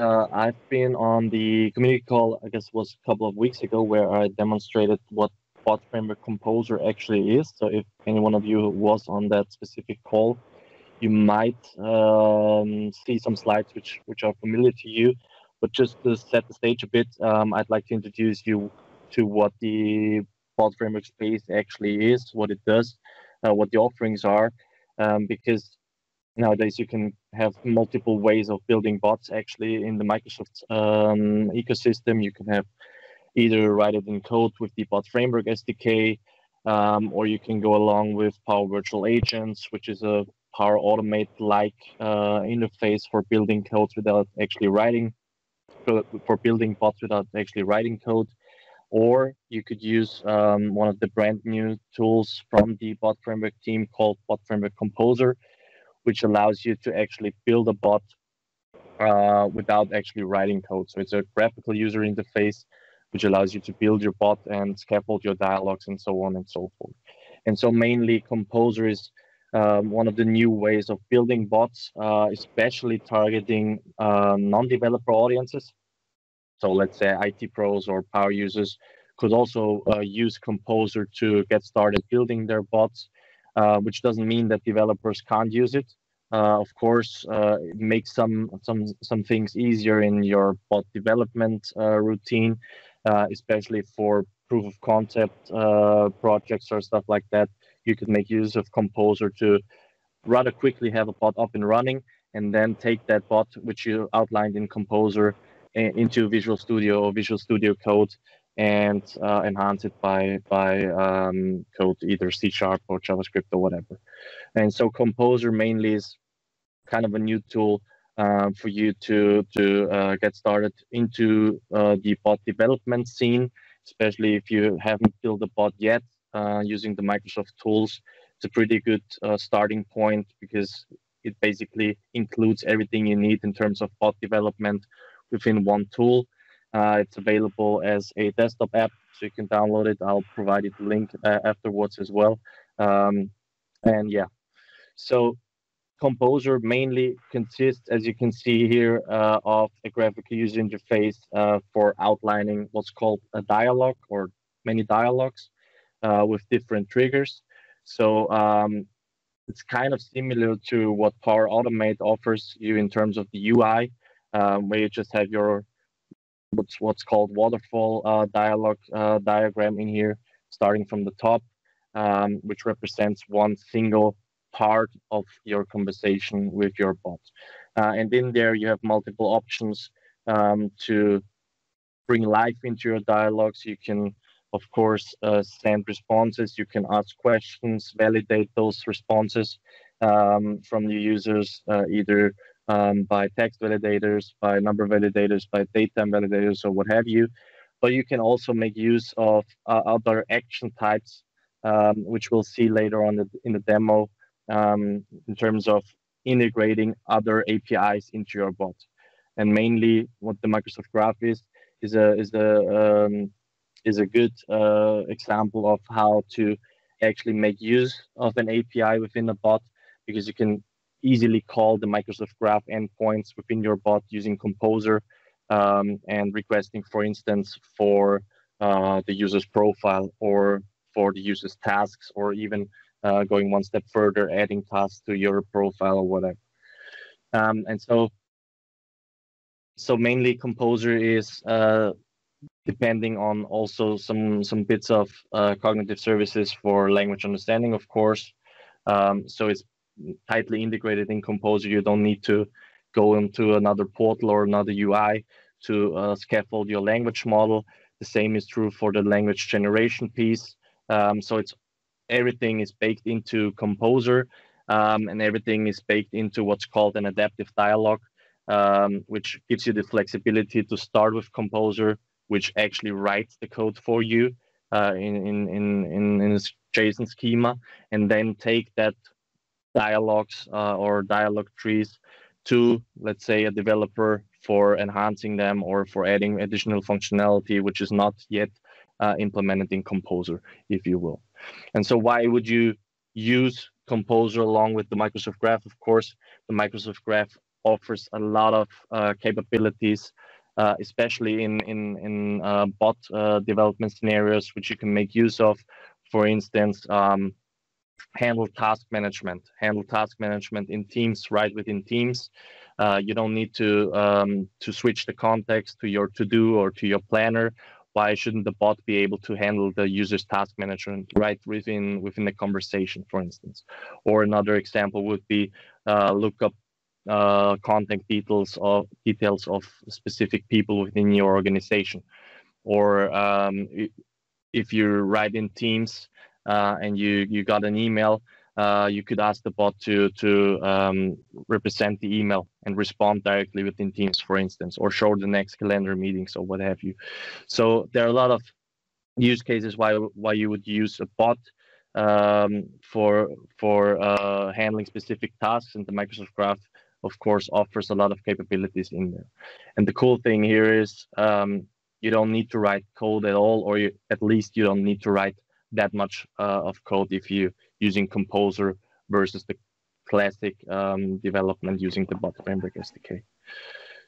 I've been on the community call, I guess it was a couple of weeks ago, where I demonstrated what Bot Framework Composer actually is. So if any one of you was on that specific call, you might see some slides which are familiar to you. But just to set the stage a bit, I'd like to introduce you to what the Bot Framework space actually is, what it does, what the offerings are, because nowadays you can have multiple ways of building bots actually in the Microsoft ecosystem. You can have either write it in code with the Bot Framework SDK, or you can go along with Power Virtual Agents, which is a Power Automate-like interface for building codes without actually writing, for building bots without actually writing code. Or you could use one of the brand new tools from the Bot Framework team called Bot Framework Composer, which allows you to actually build a bot without actually writing code. So it's a graphical user interface, which allows you to build your bot and scaffold your dialogues and so on and so forth. And so mainly Composer is one of the new ways of building bots, especially targeting non-developer audiences. So let's say IT pros or power users could also use Composer to get started building their bots, which doesn't mean that developers can't use it. Of course, it makes some things easier in your bot development routine, especially for proof of concept projects or stuff like that. You could make use of Composer to rather quickly have a bot up and running, and then take that bot, which you outlined in Composer, into Visual Studio or Visual Studio Code, and enhance it by code, either C# or JavaScript or whatever. And so Composer mainly is kind of a new tool for you to get started into the bot development scene, especially if you haven't built a bot yet. Using the Microsoft tools, it's a pretty good starting point, because it basically includes everything you need in terms of bot development within one tool. It's available as a desktop app, so you can download it. I'll provide you the link afterwards as well. And yeah, so Composer mainly consists, as you can see here, of a graphical user interface for outlining what's called a dialogue, or many dialogues, with different triggers. So it's kind of similar to what Power Automate offers you in terms of the UI, where you just have your what's called waterfall dialogue diagram in here, starting from the top, which represents one single part of your conversation with your bot. And in there you have multiple options to bring life into your dialogues. You can, of course, send responses. You can ask questions, validate those responses from the users, either by text validators, by number validators, by datetime validators, or what have you. But you can also make use of other action types, which we'll see later on in the demo, in terms of integrating other APIs into your bot. And mainly what the Microsoft Graph is a good example of how to actually make use of an API within a bot, because you can easily call the Microsoft Graph endpoints within your bot using Composer, and requesting, for instance, for the user's profile, or for the user's tasks, or even going one step further, adding tasks to your profile or whatever. And so mainly Composer is depending on also some bits of cognitive services for language understanding, of course. So it's tightly integrated in Composer. You don't need to go into another portal or another UI to scaffold your language model. The same is true for the language generation piece. So everything is baked into Composer, and everything is baked into what's called an adaptive dialogue, which gives you the flexibility to start with Composer, which actually writes the code for you in this JSON schema, and then take that dialogues or dialogue trees to, let's say, a developer for enhancing them or for adding additional functionality, which is not yet implemented in Composer, if you will. And so why would you use Composer along with the Microsoft Graph? Of course, Microsoft Graph offers a lot of capabilities, especially in bot development scenarios, which you can make use of. For instance, handle task management in Teams, right within Teams. You don't need to switch the context to your to-do or to your planner. Why shouldn't the bot be able to handle the user's task management right within the conversation, for instance? Or another example would be look up contact details of specific people within your organization. Or if you're right in Teams and you got an email, you could ask the bot to represent the email and respond directly within Teams, for instance, or show the next calendar meetings or what have you. So there are a lot of use cases why you would use a bot for handling specific tasks, and the Microsoft Graph, of course, offers a lot of capabilities in there. And the cool thing here is you don't need to write code at all, or at least you don't need to write that much of code if you using Composer versus the classic development using the Bot Framework SDK.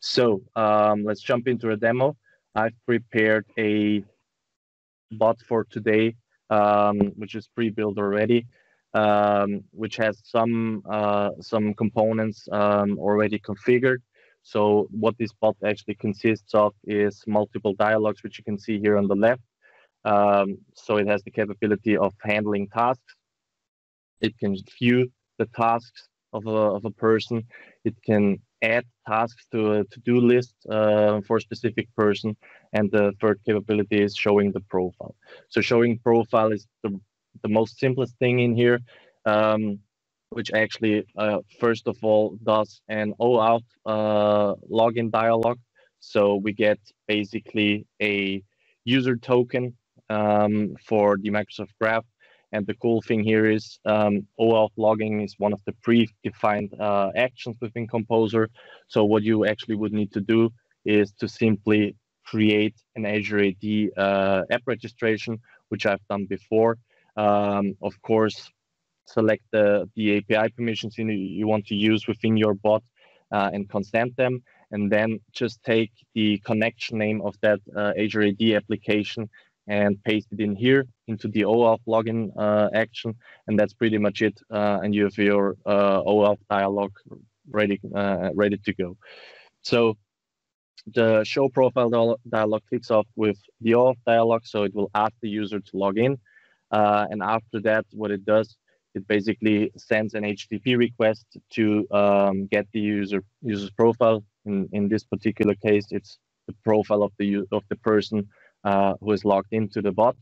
So let's jump into a demo. I've prepared a bot for today, which is pre-built already, which has some components already configured. So what this bot actually consists of is multiple dialogues, which you can see here on the left. So it has the capability of handling tasks. It can view the tasks of a person. It can add tasks to a to-do list for a specific person. And the third capability is showing the profile. So showing profile is the most simplest thing in here, which actually, first of all, does an OAuth login dialog. So we get basically a user token for the Microsoft Graph. And the cool thing here is OAuth logging is one of the predefined actions within Composer. So what you actually would need to do is to simply create an Azure AD app registration, which I've done before. Of course, select the API permissions you want to use within your bot and consent them. And then just take the connection name of that Azure AD application and paste it in here into the OAuth login action, and that's pretty much it. And you have your OAuth dialog ready to go. So the show profile dialog kicks off with the OAuth dialog, so it will ask the user to log in. And after that, what it does, it basically sends an HTTP request to get the user's profile. In this particular case, it's the profile of the person who is logged into the bot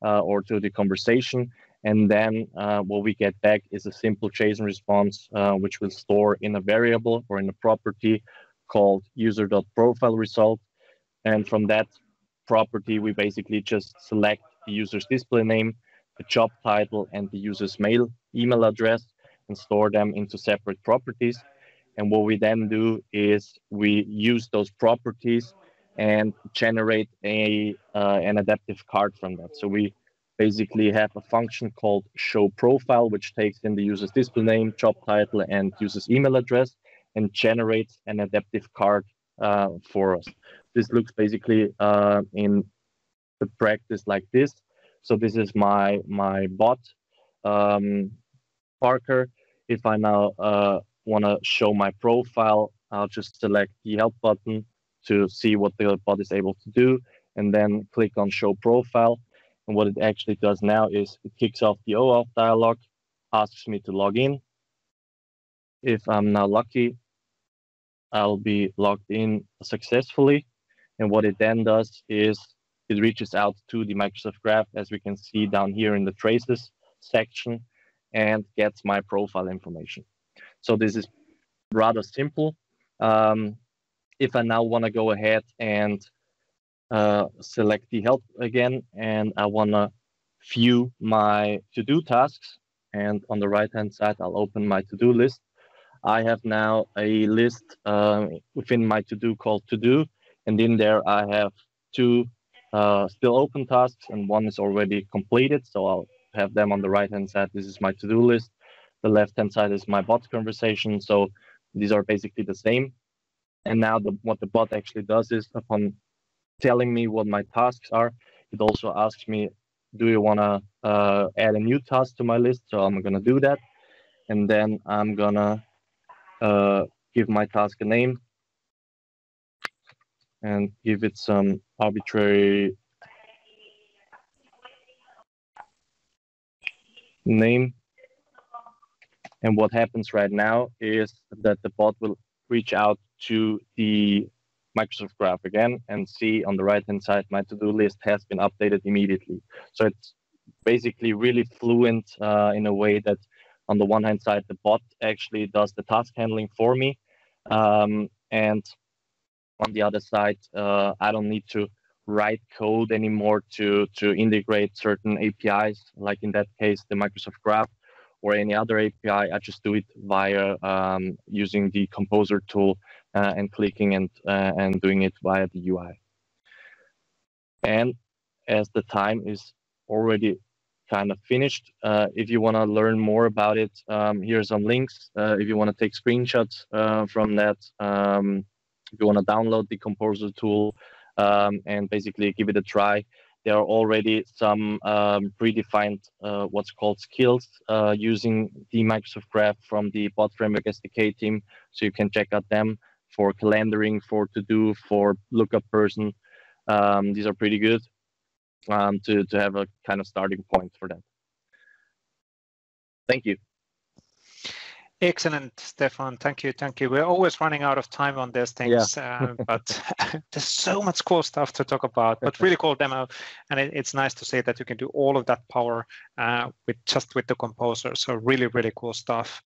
or to the conversation. And then what we get back is a simple JSON response, which will store in a variable or in a property called user.profile result. And from that property, we basically just select the user's display name, the job title, and the user's email address, and store them into separate properties. And what we then do is we use those properties and generate an adaptive card from that. So we basically have a function called show profile, which takes in the user's display name, job title, and user's email address, and generates an adaptive card for us. This looks basically in the practice like this. So this is my bot, Parker. If I now want to show my profile, I'll just select the help button to see what the bot is able to do, and then click on show profile. And what it actually does now is it kicks off the OAuth dialog, asks me to log in. If I'm now lucky, I'll be logged in successfully. And what it then does is it reaches out to the Microsoft Graph, as we can see down here in the traces section, and gets my profile information. So this is rather simple. If I now want to go ahead and select the help again, and I want to view my to-do tasks, and on the right-hand side, I'll open my to-do list. I have now a list within my to-do called to-do, and in there I have two still open tasks, and one is already completed, so I'll have them on the right-hand side. This is my to-do list. The left-hand side is my bot conversation, so These are basically the same. And now what the bot actually does is, upon telling me what my tasks are, it also asks me, do you want to add a new task to my list? So I'm going to do that. And then I'm going to give my task a name and give it some arbitrary name. And what happens right now is that the bot will reach out to the Microsoft Graph again and see on the right-hand side, my to-do list has been updated immediately. So it's basically really fluent in a way that on the one hand side, the bot actually does the task handling for me. And on the other side, I don't need to write code anymore to integrate certain APIs, like in that case, the Microsoft Graph or any other API. I just do it via using the Composer tool and clicking and doing it via the UI. And as the time is already kind of finished, if you want to learn more about it, here are some links. If you want to take screenshots from that, if you want to download the Composer tool and basically give it a try, there are already some predefined what's called skills using the Microsoft Graph from the Bot Framework SDK team. So you can check out them for calendaring, for to-do, for lookup person. These are pretty good to have a kind of starting point for that. Thank you. Excellent, Stefan. Thank you. Thank you. We're always running out of time on these things, yeah. But there's so much cool stuff to talk about, but really cool demo. And it's nice to say that you can do all of that power with just the Composer. So really, really cool stuff.